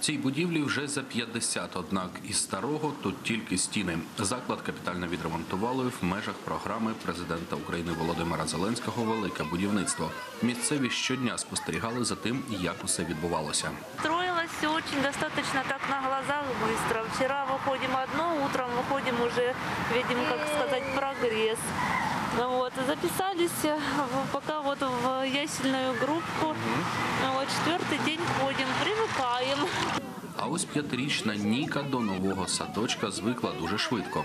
Цій будівлі вже за 50, однак із старого тут тільки стіни. Заклад капітально відремонтували в межах програми президента України Володимира Зеленського «Велике будівництво». Місцеві щодня спостерігали за тим, як усе відбувалося. Строилось очень достаточно так на глазах быстро. Вчера выходим одно, утром выходим уже, видим, как сказать, прогресс. Вот, записались пока вот в ясельную группу. Вот, четвертый день ходим, привыкаем. А ось п'ятирічна Ніка до нового садочка звикла дуже швидко.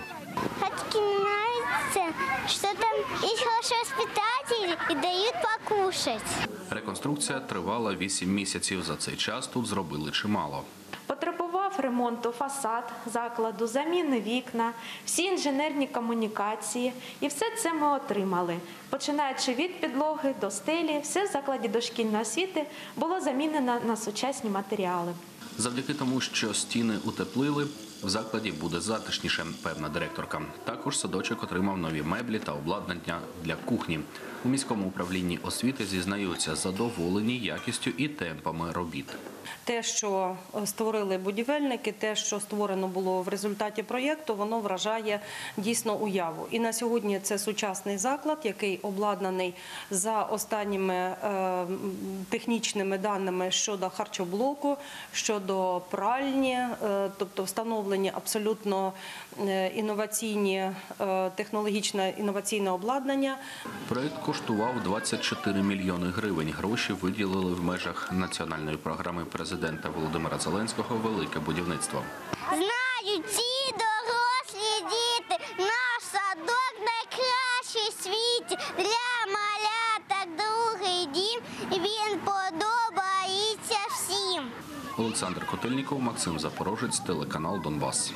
Хатки нравится, что там есть хорошие воспитатели и дают покушать. Реконструкція тривала 8 місяців. За цей час тут зробили чимало. Потребував ремонту фасад закладу, заміни вікна, всі інженерні комунікації. І все це ми отримали. Починаючи від підлоги до стелі, все в закладі дошкільної освіти було замінено на сучасні матеріали. Завдяки тому, що стіни утеплили, в закладі буде затишніше, певна директорка. Також садочок отримав нові меблі та обладнання для кухні. У міському управлінні освіти зізнаються, задоволені якістю і темпами робіт. Те, що створили будівельники, те, що створено було в результаті проєкту, воно вражає дійсно уяву. І на сьогодні це сучасний заклад, який обладнаний за останніми технічними даними щодо харчоблоку, щодо пральні, тобто встановлені абсолютно інноваційні, технологічне інноваційне обладнання. Проєкт коштував 24 мільйони гривень. Гроші виділили в межах національної програми президента Володимира Зеленського «Велике будівництво». Знають ці дорослі діти, наш садок найкращий в світі. Для маляток другий дім, він подобається всім. Олександр Котельніков, Максим Запорожець, телеканал «Донбас».